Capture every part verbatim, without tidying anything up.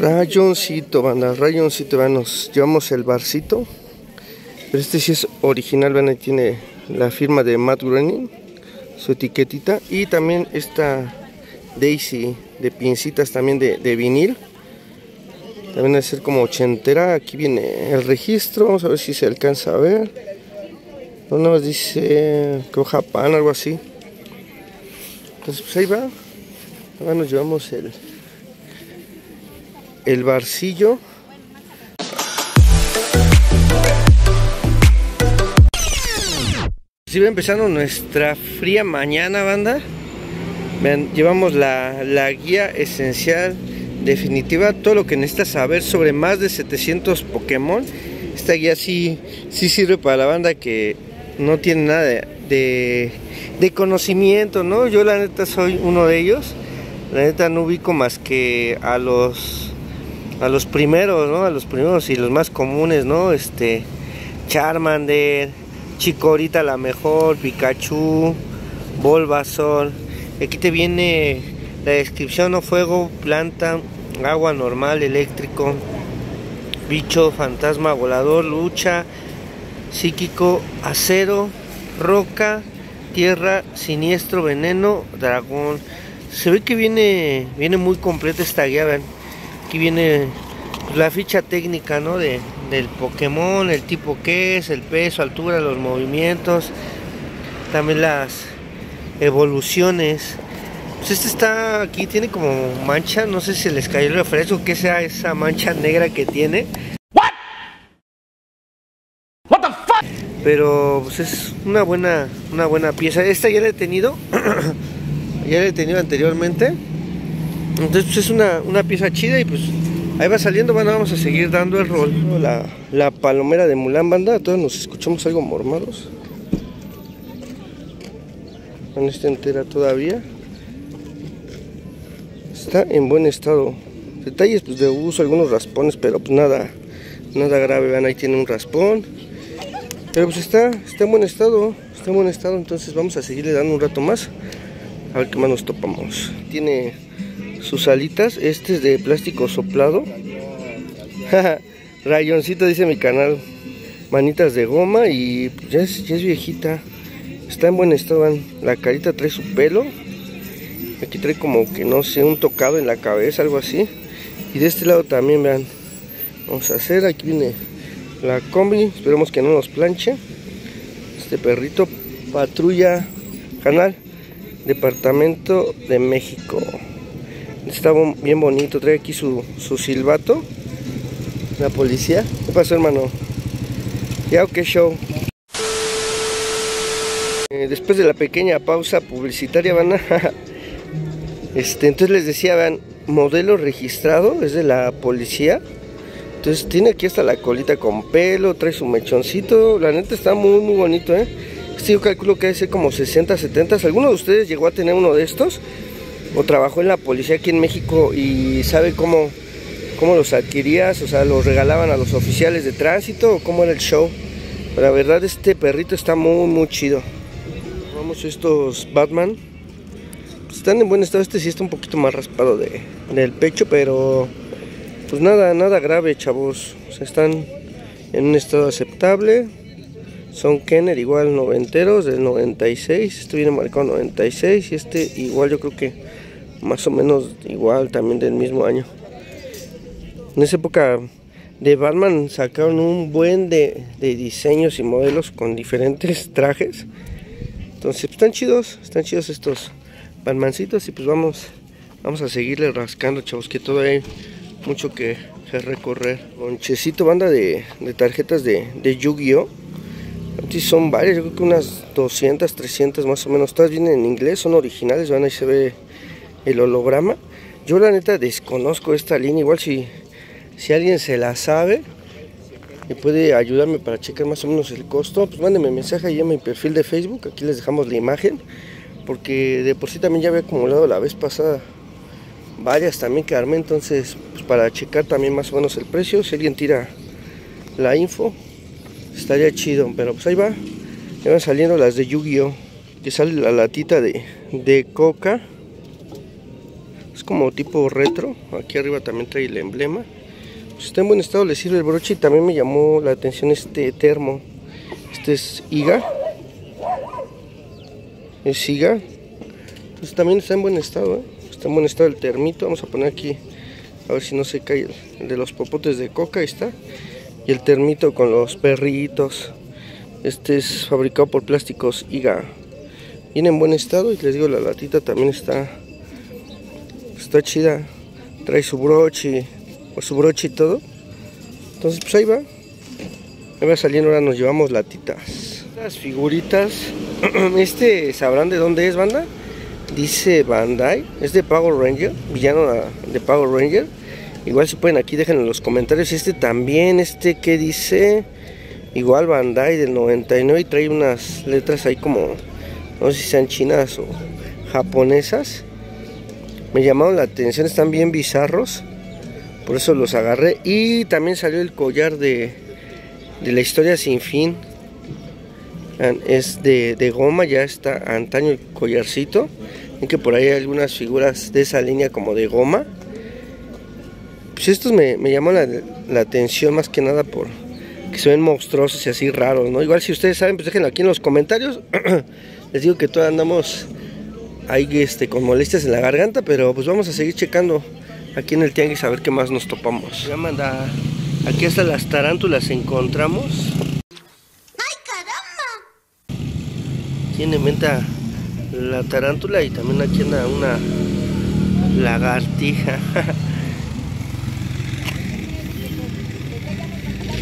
Rayoncito, banda, rayoncito, vean, nos llevamos el barcito. Pero este sí es original, vean, ahí tiene la firma de Matt Groening, su etiquetita. Y también esta Daisy de pincitas también de, de vinil. También debe ser como ochentera. Aquí viene el registro, vamos a ver si se alcanza a ver. No, nada más dice que Japón, algo así. Entonces pues ahí va. Ahora nos llevamos el el barcillo. Si sí, va empezando nuestra fría mañana, banda. Vean, llevamos la, la guía esencial definitiva, todo lo que necesitas saber sobre más de setecientos Pokémon. Esta guía sí, sí sirve para la banda que no tiene nada de, de, de conocimiento, ¿no? Yo la neta soy uno de ellos. La neta no ubico más que a los a los primeros, ¿no? A los primeros y los más comunes, ¿no? Este, Charmander, Chicorita la mejor, Pikachu, Bulbasaur. Aquí te viene la descripción, ¿no? Fuego, planta, agua normal, eléctrico, bicho, fantasma, volador, lucha, psíquico, acero, roca, tierra, siniestro, veneno, dragón. Se ve que viene viene muy completa esta guía, vean. Aquí viene la ficha técnica, ¿no? De, del Pokémon, el tipo que es, el peso, altura, los movimientos, también las evoluciones. Pues este está aquí, tiene como mancha, no sé si les cayó el refresco, que sea esa mancha negra que tiene. What? What the fuck? Pero pues es una buena una buena pieza. Esta ya la he tenido, ya la he tenido anteriormente. Entonces pues es una, una pieza chida y pues ahí va saliendo, banda. Vamos a seguir dando el rol. La, la palomera de Mulan, banda. Todos nos escuchamos algo mormados. No está entera todavía. Está en buen estado. Detalles pues, de uso, algunos raspones, pero pues nada, nada grave. Vean, ahí tiene un raspón. Pero pues está, está en buen estado. Está en buen estado. Entonces vamos a seguirle dando un rato más. A ver qué más nos topamos. Tiene sus alitas. Este es de plástico soplado. Rayoncito dice mi canal. Manitas de goma y pues, ya, es, ya es viejita. Está en buen estado, vean. La carita trae su pelo. Aquí trae como que no sé, un tocado en la cabeza, algo así. Y de este lado también, vean. Vamos a hacer, aquí viene la combi. Esperemos que no nos planche. Este perrito, Patrulla Canal, Departamento de México. Está bien bonito, trae aquí su, su silbato. La policía. ¿Qué pasó, hermano? Ya, ok, show. Después de la pequeña pausa publicitaria, van a... este, entonces les decía, vean, modelo registrado, es de la policía. Entonces tiene aquí hasta la colita con pelo, trae su mechoncito. La neta está muy, muy bonito, ¿eh? Este yo calculo que debe ser como sesenta, setenta. ¿Alguno de ustedes llegó a tener uno de estos? ¿O trabajó en la policía aquí en México y sabe cómo, cómo los adquirías? O sea, ¿los regalaban a los oficiales de tránsito o cómo era el show? Pero la verdad, este perrito está muy, muy chido. Vamos, estos Batman están en buen estado. Este sí está un poquito más raspado de, del pecho, pero pues nada, nada grave, chavos. O sea, están en un estado aceptable. Son Kenner, igual noventeros, del noventa y seis. Este viene marcado noventa y seis y este igual, yo creo que más o menos igual, también del mismo año. En esa época de Batman sacaron un buen de, de diseños y modelos con diferentes trajes. Entonces pues, están chidos, están chidos estos Batmancitos y pues vamos vamos a seguirle rascando, chavos, que todavía hay mucho que, que recorrer. Lonchecito, banda, de, de tarjetas de, de Yu-Gi-Oh. Son varias, yo creo que unas doscientas, trescientas más o menos. Todas vienen en inglés, son originales, van, ahí se ve el holograma. Yo la neta desconozco esta línea, igual si, si alguien se la sabe y puede ayudarme para checar más o menos el costo, pues mándenme mensaje ahí en mi perfil de Facebook. Aquí les dejamos la imagen, porque de por sí también ya había acumulado la vez pasada varias también que armé. Entonces pues para checar también más o menos el precio, si alguien tira la info, estaría chido. Pero pues ahí va, ya van saliendo las de Yu-Gi-Oh. Que sale la latita de, de Coca. Es como tipo retro. Aquí arriba también trae el emblema. Pues está en buen estado, le sirve el broche. Y también me llamó la atención este termo. Este es Iga. Es Iga. Pues también está en buen estado, ¿eh? Está en buen estado el termito. Vamos a poner aquí, a ver si no se cae el de los popotes de Coca. Ahí está. Y el termito con los perritos. Este es fabricado por Plásticos Iga. Viene en buen estado y les digo, la latita también está está chida. Trae su broche, o su broche y todo. Entonces pues ahí va. Ahí va saliendo, ahora nos llevamos latitas. Las figuritas. Este, ¿sabrán de dónde es, banda? Dice Bandai. Es de Power Ranger, villano de Power Ranger. Igual si pueden aquí dejen en los comentarios. Este también, este que dice... Igual Bandai del noventa y nueve, y trae unas letras ahí como, no sé si sean chinas o japonesas. Me llamaron la atención, están bien bizarros, por eso los agarré. Y también salió el collar de, de La Historia Sin Fin. Es de, de goma, ya está antaño el collarcito. Ven que por ahí hay algunas figuras de esa línea como de goma. Pues estos me, me llamó la, la atención más que nada por... que se ven monstruosos y así raros, ¿no? Igual si ustedes saben, pues déjenlo aquí en los comentarios. Les digo que todavía andamos ahí este, con molestias en la garganta, pero pues vamos a seguir checando aquí en el tianguis a ver qué más nos topamos. Ya manda, aquí hasta las tarántulas encontramos. ¡Ay, caramba! Tiene en venta la tarántula y también aquí anda una lagartija.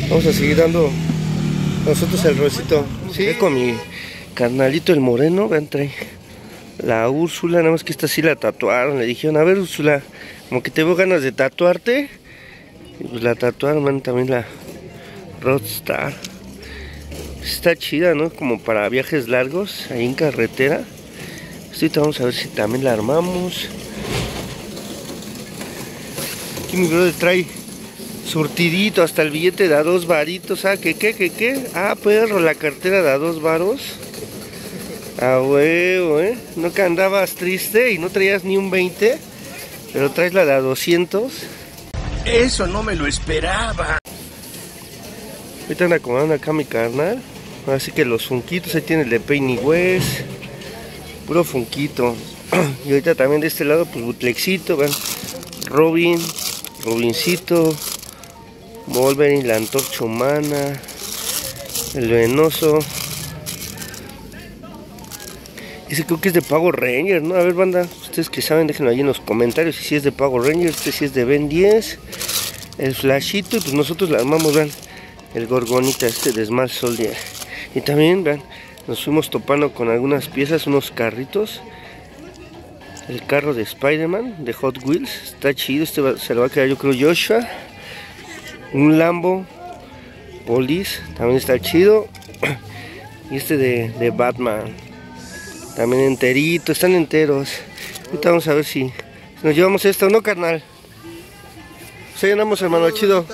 Vamos a seguir dando nosotros el rosito. Sí. Con mi carnalito el moreno, vean, trae la Úrsula, nada más que esta sí la tatuaron. Le dijeron, a ver Úrsula, como que te veo ganas de tatuarte. Y pues la tatuaron, man, también la Roadstar. Está chida, ¿no? Como para viajes largos, ahí en carretera. Ahorita vamos a ver si también la armamos. Aquí mi brother trae surtidito, hasta el billete da dos varitos. Ah, que qué, que qué. Ah, perro, la cartera da dos varos. Ah, huevo, eh. No que andabas triste y no traías ni un veinte, pero traes la da doscientos. Eso no me lo esperaba. Ahorita anda acomodando acá mi carnal. Así que los funquitos, ahí tiene el de Pennywise. Puro funquito. Y ahorita también de este lado, pues butlexito, vean. Robin, Robincito. Wolverine, la antorcha humana, el venoso. Ese creo que es de Power Ranger, ¿no? A ver, banda, ustedes que saben, déjenlo ahí en los comentarios. Si es de Power Ranger, este sí es de Ben diez. El flashito, y pues nosotros la armamos, vean. El gorgonita este de Small Soldier. Y también, vean, nos fuimos topando con algunas piezas, unos carritos. El carro de Spider-Man, de Hot Wheels. Está chido, este va, se lo va a quedar yo creo Joshua. Un Lambo Polis, también está chido. Y este de, de Batman, también enterito, están enteros. Ahorita vamos a ver si nos llevamos esto o no, carnal. Se llenamos, hermano, chido.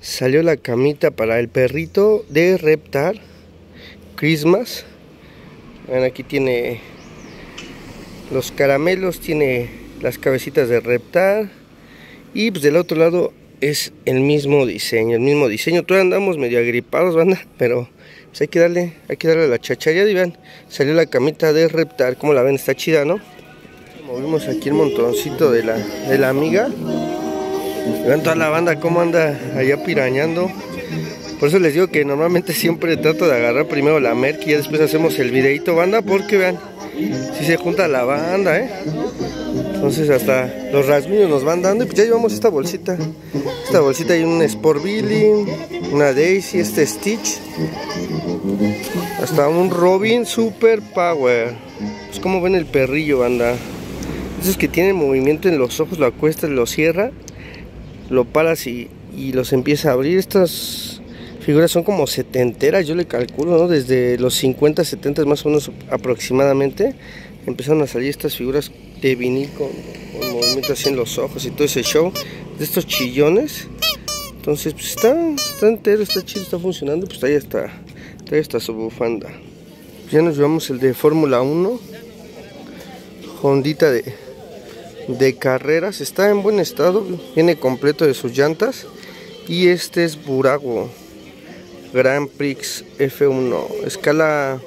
Salió la camita para el perrito de Reptar Christmas. Bueno, aquí tiene los caramelos, tiene las cabecitas de Reptar. Y pues del otro lado es el mismo diseño, el mismo diseño. Todavía andamos medio agripados, banda, pero pues hay que darle, hay que darle a la chachalla. Y vean, salió la camita de Reptar, como la ven, está chida, ¿no? Movimos aquí el montoncito de la, de la amiga. Vean toda la banda cómo anda allá pirañando. Por eso les digo que normalmente siempre trato de agarrar primero la merca y ya después hacemos el videito, banda, porque vean, si se junta la banda, ¿eh? Entonces hasta los rasguños nos van dando. Y pues ya llevamos esta bolsita. Esta bolsita hay un Sport Billy, una Daisy, este Stitch. Hasta un Robin Super Power. Pues como ven el perrillo, banda. Esos que tienen movimiento en los ojos, lo acuestas, lo cierra, lo paras y, y los empieza a abrir. Estas figuras son como setenteras, yo le calculo, ¿no? Desde los cincuenta, setenta más o menos aproximadamente. Empezaron a salir estas figuras de vinil con, con movimiento así en los ojos y todo ese show de estos chillones. Entonces pues está, está entero, está chido, está funcionando. Pues ahí está, ahí está su bufanda. Ya nos llevamos el de Fórmula uno, Hondita de, de carreras. Está en buen estado, viene completo de sus llantas. Y este es Burago Grand Prix F uno, escala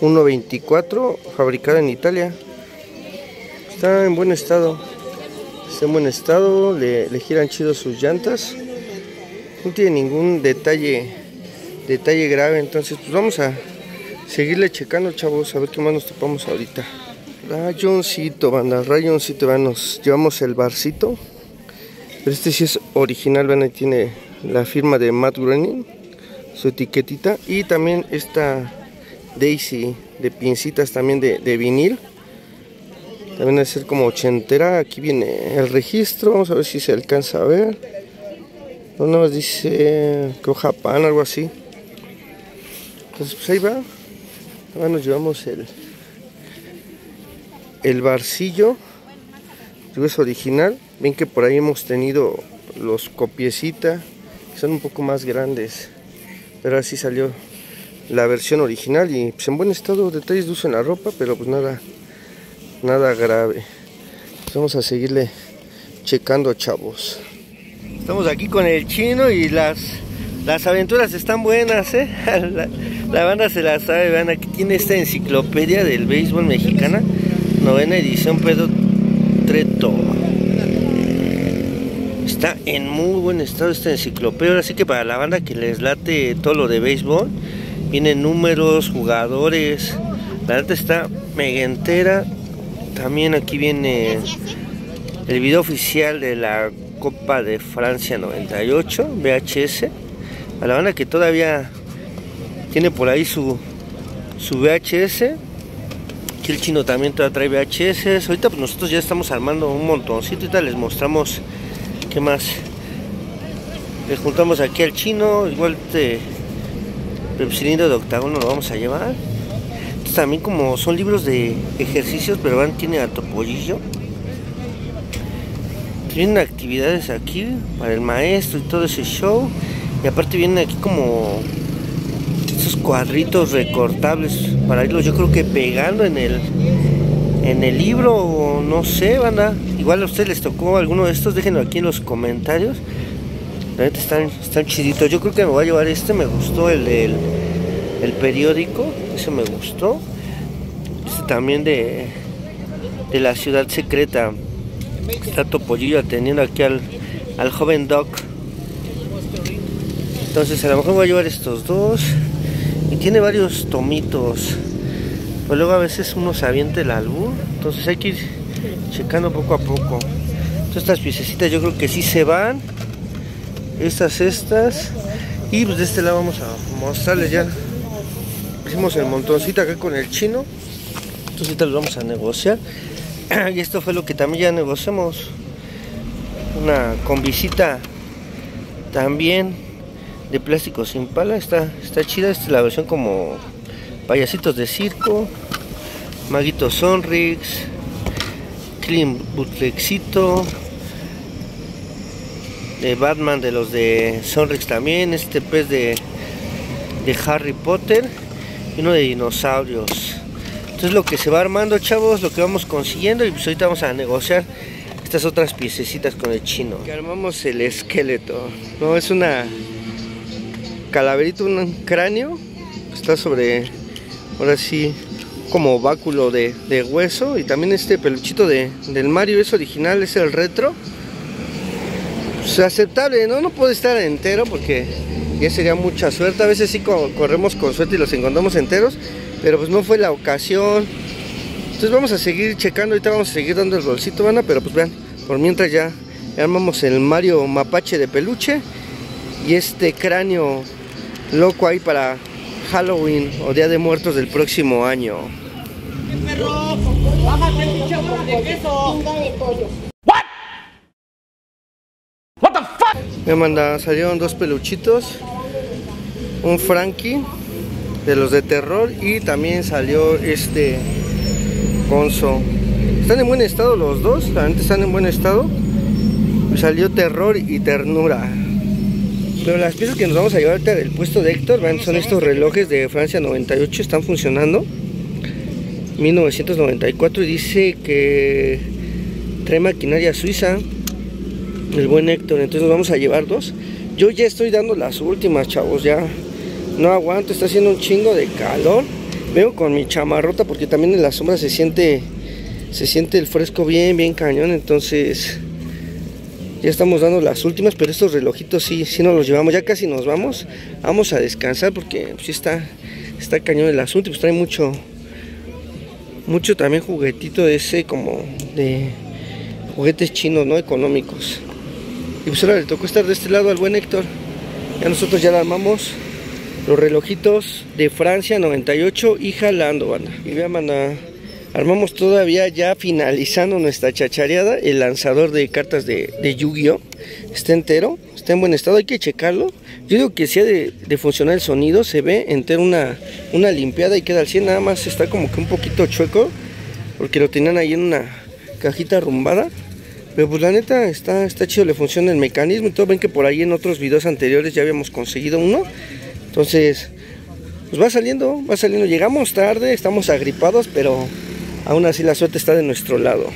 uno veinticuatro, fabricado en Italia. Está en buen estado. Está en buen estado, le, le giran chido sus llantas. No tiene ningún detalle detalle grave, entonces pues vamos a seguirle checando, chavos, a ver qué más nos topamos ahorita. Rayoncito, banda, rayoncito, vean, nos llevamos el barcito. Pero este sí es original, vean, ahí tiene la firma de Matt Groening, su etiquetita. Y también esta Daisy de pincitas, también de, de vinil. También debe ser como ochentera. Aquí viene el registro, vamos a ver si se alcanza a ver. No, nada más dice que Japón, algo así. Entonces pues ahí va. Ahora nos llevamos el el barcillo, es original. Ven que por ahí hemos tenido los copiecita, que son un poco más grandes, pero así salió la versión original. Y pues en buen estado, detalles de uso en la ropa, pero pues nada nada grave. Pues vamos a seguirle checando, chavos. Estamos aquí con el chino y las las aventuras están buenas, ¿eh? la, la banda se la sabe. Vean, aquí tiene esta enciclopedia del béisbol mexicana, novena edición, Pedro Treto. Está en muy buen estado esta enciclopedia. Ahora sí que para la banda que les late todo lo de béisbol, vienen números, jugadores. La neta está mega entera. También aquí viene el video oficial de la Copa de Francia noventa y ocho, V H S. A la banda que todavía tiene por ahí su, su V H S. El chino también trae V H S. Ahorita pues nosotros ya estamos armando un montoncito y tal, les mostramos qué más le juntamos aquí al chino. Igual este cilindro de octágono lo vamos a llevar. Entonces, también como son libros de ejercicios, pero van, tiene a Topollillo. Tienen actividades aquí para el maestro y todo ese show. Y aparte vienen aquí como estos cuadritos recortables para irlos, yo creo que pegando en el en el libro, o no sé, banda. Igual a ustedes les tocó alguno de estos, déjenlo aquí en los comentarios. La neta están, están chiditos. Yo creo que me voy a llevar este, me gustó el del el periódico, ese me gustó. Este también de de la ciudad secreta. Está Topollillo atendiendo aquí al, al joven Doc. Entonces a lo mejor voy a llevar estos dos. Y tiene varios tomitos, pero luego a veces uno se avienta el albur, entonces hay que ir checando poco a poco. Entonces estas piececitas yo creo que sí se van. Estas, estas. Y pues de este lado vamos a mostrarles ya. Hicimos el montoncito acá con el chino. Entonces ahorita los vamos a negociar. Y esto fue lo que también ya negociamos. Una combisita también de plástico sin pala, está, está chida. Esta es la versión como payasitos de circo, maguito Sonrix, Clean Butlexito, de Batman, de los de Sonrix también, este pez de, de Harry Potter y uno de dinosaurios. Entonces lo que se va armando, chavos, lo que vamos consiguiendo, y pues ahorita vamos a negociar estas otras piececitas con el chino. Que armamos el esqueleto, no, es una calaverito, un cráneo está sobre, ahora sí, como báculo de, de hueso. Y también este peluchito de, del Mario, es original, es el retro, pues aceptable, ¿no? No puede estar entero porque ya sería mucha suerte. A veces sí co corremos con suerte y los encontramos enteros, pero pues no fue la ocasión. Entonces vamos a seguir checando, ahorita vamos a seguir dando el rolcito, banda, pero pues vean, por mientras ya, ya armamos el Mario mapache de peluche y este cráneo loco ahí para Halloween o Día de Muertos del próximo año. What? What the fuck? Me manda, salieron dos peluchitos, un Frankie de los de terror y también salió este Gonzo. Están en buen estado los dos, la gente están en buen estado. Salió terror y ternura. Pero las piezas que nos vamos a llevar ahorita del puesto de Héctor, ¿ven? Son estos relojes de Francia noventa y ocho, están funcionando. mil novecientos noventa y cuatro, y dice que trae maquinaria suiza el buen Héctor, entonces nos vamos a llevar dos. Yo ya estoy dando las últimas, chavos, ya no aguanto, está haciendo un chingo de calor. Veo con mi chamarrota porque también en la sombra se siente se siente el fresco bien, bien cañón, entonces ya estamos dando las últimas, pero estos relojitos sí, sí nos los llevamos, ya casi nos vamos, vamos a descansar porque sí está, está cañón el asunto, pues trae mucho, mucho también juguetito de ese como de juguetes chinos, ¿no? Económicos. Y pues ahora le tocó estar de este lado al buen Héctor, ya nosotros ya la armamos. Los relojitos de Francia noventa y ocho y jalando, banda. Y vean, banda, armamos todavía, ya finalizando nuestra chachareada, el lanzador de cartas de, de Yu-Gi-Oh. Está entero, está en buen estado, hay que checarlo. Yo digo que si ha de, de funcionar el sonido, se ve entero una, una limpiada y queda al cien. Nada más está como que un poquito chueco, porque lo tenían ahí en una cajita arrumbada. Pero pues la neta está, está chido, le funciona el mecanismo y todo. Ven que por ahí en otros videos anteriores ya habíamos conseguido uno. Entonces, pues va saliendo, va saliendo. Llegamos tarde, estamos agripados, pero aún así la suerte está de nuestro lado.